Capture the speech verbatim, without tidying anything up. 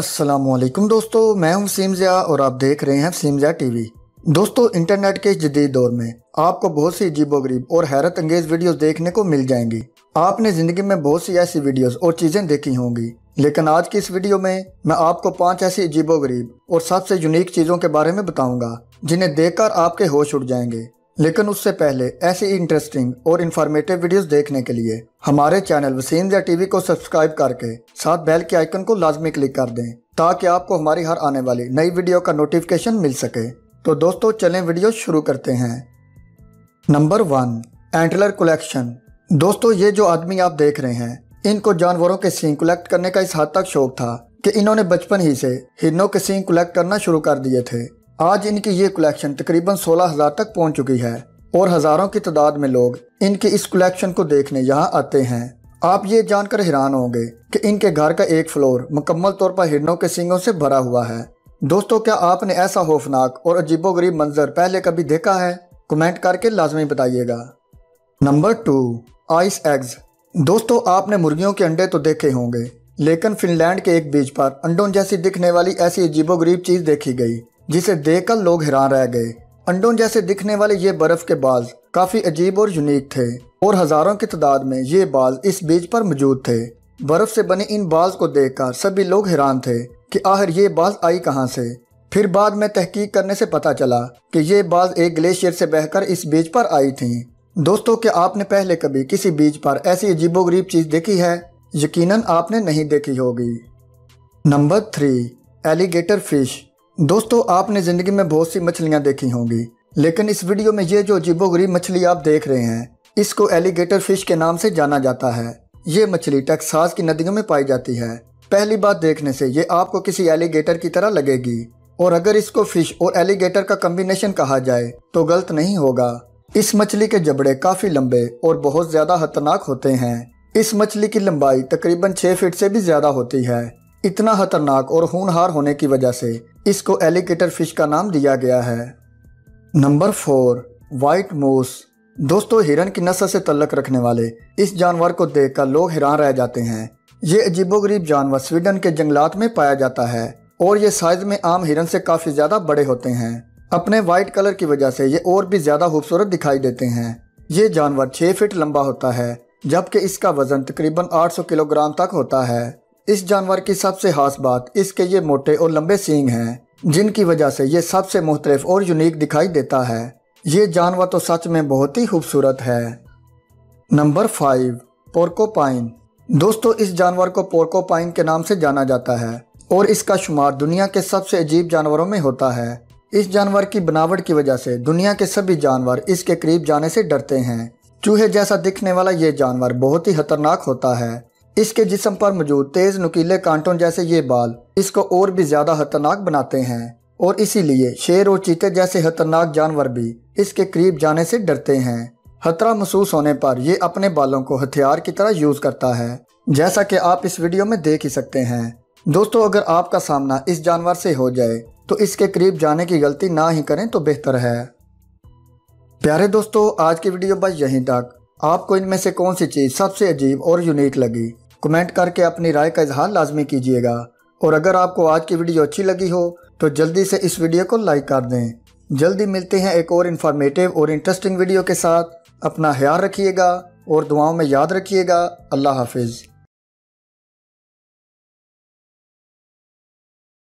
अस्सलामुअलैकुम दोस्तों, मैं हूं वसीम जिया और आप देख रहे हैं वसीम जिया टी वी। दोस्तों, इंटरनेट के इस जदीद दौर में आपको बहुत सी अजीबोगरीब और हैरत अंगेज वीडियोस देखने को मिल जाएंगी। आपने ज़िंदगी में बहुत सी ऐसी वीडियोस और चीज़ें देखी होंगी, लेकिन आज की इस वीडियो में मैं आपको पांच ऐसी अजीबोगरीब और सबसे यूनिक चीज़ों के बारे में बताऊँगा जिन्हें देखकर आपके होश उड़ जाएंगे। लेकिन उससे पहले ऐसी इंटरेस्टिंग और इन्फॉर्मेटिव वीडियोस देखने के लिए हमारे channel Waseem Zia T V को सब्सक्राइब करके साथ बेल के आइकन को लाजमी क्लिक कर दें ताकि आपको हमारी हर आने वाली नई वीडियो का नोटिफिकेशन मिल सके। तो दोस्तों चलें वीडियो शुरू करते हैं। Number one, antler collection. दोस्तों, ये जो आदमी आप देख रहे हैं, इनको जानवरों के सींग कलेक्ट करने का इस हद तक शौक था कि इन्होंने बचपन ही से हिरनों के सींग कलेक्ट करना शुरू कर दिए थे। आज इनकी ये कलेक्शन तकरीबन सोलह हज़ार तक पहुंच चुकी है और हज़ारों की तादाद में लोग इनकी इस कलेक्शन को देखने यहां आते हैं। आप ये जानकर हैरान होंगे कि इनके घर का एक फ्लोर मुकम्मल तौर पर हिरनों के सींगों से भरा हुआ है। दोस्तों, क्या आपने ऐसा खौफनाक और अजीबोगरीब मंजर पहले कभी देखा है? कमेंट करके लाजमी बताइएगा। Number two, ice eggs. दोस्तों, आपने मुर्गियों के अंडे तो देखे होंगे, लेकिन फिनलैंड के एक बीच पर अंडों जैसी दिखने वाली ऐसी अजीबोगरीब चीज़ देखी गई जिसे देखकर लोग हैरान रह गए। अंडों जैसे दिखने वाले ये बर्फ के बाल काफी अजीब और यूनिक थे और हजारों की तादाद में ये बाल इस बीज पर मौजूद थे। बर्फ से बने इन बाल को देखकर सभी लोग हैरान थे कि आखिर ये बाल आई कहां से। फिर बाद में तहकीक करने से पता चला कि ये बाल एक ग्लेशियर से बहकर इस बीज पर आई थी। दोस्तों, क्या आपने पहले कभी किसी बीज पर ऐसी अजीबोगरीब चीज देखी है? यकीनन आपने नहीं देखी होगी। Number three, alligator fish. दोस्तों, आपने ज़िंदगी में बहुत सी मछलियां देखी होंगी, लेकिन इस वीडियो में ये जो अजीबोगरीब मछली आप देख रहे हैं, इसको एलिगेटर फिश के नाम से जाना जाता है। ये मछली टेक्सास की नदियों में पाई जाती है। पहली बार देखने से ये आपको किसी एलिगेटर की तरह लगेगी और अगर इसको फिश और एलिगेटर का कम्बिनेशन कहा जाए तो गलत नहीं होगा। इस मछली के जबड़े काफ़ी लंबे और बहुत ज़्यादा खतरनाक होते हैं। इस मछली की लंबाई तकरीबन छः फीट से भी ज़्यादा होती है। इतना खतरनाक और खूनहार होने की वजह से इसको एलिगेटर फिश का नाम दिया गया है। Number four, white moose. दोस्तों, हिरन की नस्ल से तल्लक रखने वाले इस जानवर को देखकर लोग हैरान रह जाते हैं। ये अजीबोगरीब जानवर स्वीडन के जंगलात में पाया जाता है और ये साइज में आम हिरन से काफ़ी ज़्यादा बड़े होते हैं। अपने वाइट कलर की वजह से ये और भी ज़्यादा खूबसूरत दिखाई देते हैं। ये जानवर छः फीट लंबा होता है जबकि इसका वजन तकरीबन आठ सौ किलोग्राम तक होता है। इस जानवर की सबसे खास बात इसके ये मोटे और लंबे सींग हैं जिनकी वजह से ये सबसे मुख्तलिफ और यूनिक दिखाई देता है। ये जानवर तो सच में बहुत ही खूबसूरत है। Number five, porcupine. दोस्तों, इस जानवर को पोर्कोपाइन के नाम से जाना जाता है और इसका शुमार दुनिया के सबसे अजीब जानवरों में होता है। इस जानवर की बनावट की वजह से दुनिया के सभी जानवर इसके करीब जाने से डरते हैं। चूहे जैसा दिखने वाला ये जानवर बहुत ही खतरनाक होता है। इसके जिस्म पर मौजूद तेज नुकीले कांटों जैसे ये बाल इसको और भी ज्यादा खतरनाक बनाते हैं और इसीलिए शेर और चीते जैसे खतरनाक जानवर भी इसके करीब जाने से डरते हैं। खतरा महसूस होने पर ये अपने बालों को हथियार की तरह यूज करता है, जैसा कि आप इस वीडियो में देख ही सकते हैं। दोस्तों, अगर आपका सामना इस जानवर से हो जाए तो इसके करीब जाने की गलती ना ही करें तो बेहतर है। प्यारे दोस्तों, आज की वीडियो बस यहीं तक। आपको इनमें से कौन सी चीज़ सबसे अजीब और यूनिक लगी? कमेंट करके अपनी राय का इजहार लाजमी कीजिएगा और अगर आपको आज की वीडियो अच्छी लगी हो तो जल्दी से इस वीडियो को लाइक कर दें। जल्दी मिलते हैं एक और इन्फॉर्मेटिव और इंटरेस्टिंग वीडियो के साथ। अपना ख्याल रखिएगा और दुआओं में याद रखिएगा। अल्लाह हाफिज़।